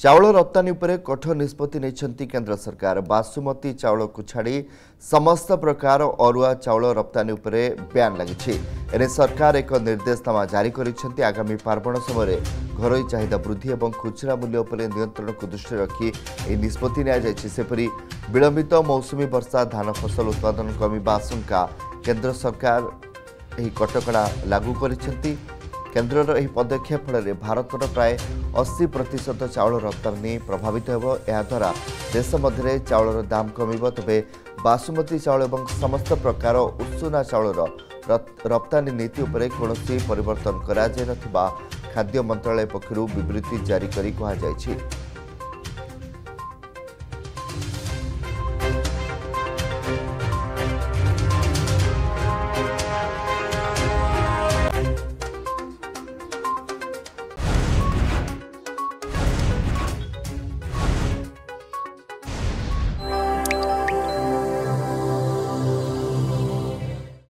चावल रप्तानी उपरे कठोर निष्पत्ति नेछंती केंद्र सरकार। बासुमती चावल को छाड़ी समस्त प्रकार अरुआ चावल रप्तानी उपरे ब्यान लगी। एने सरकार एक निर्देशनामा जारी करिसेंती। आगामी पार्वण समय घरोई चाहिदा वृद्धि और खुचरा मूल्य उपरे नियंत्रण को दृष्टि रखी ए निष्पत्ति निया जायछि। सेपरि विलंबित मौसुमी वर्षा धान फसल उत्पादन कमिबा आशंका केंद्र सरकार एही कटकणा लागू करिसेंती। केन्द्रर एही पदक्षेप फल भारतर प्राय 80% चावल रप्तानी प्रभावित हो। द्वारा देश मध्य चावल दाम कम। तबे बासुमती चावल और समस्त प्रकार उत्सुना चावल रप्तानी नीति उपरे कोनोसी परिवर्तन करा जाय नथिबा खाद्य मंत्रालय पक्षरु विवृति जारी करी कहा जायछि।